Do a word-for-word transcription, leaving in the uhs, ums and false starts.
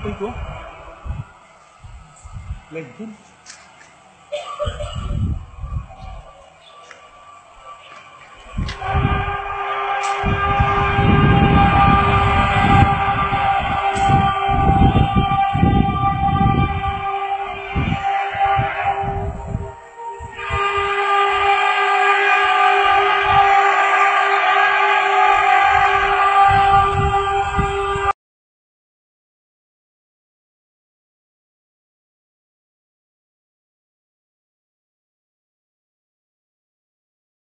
Pretty cool. Like this.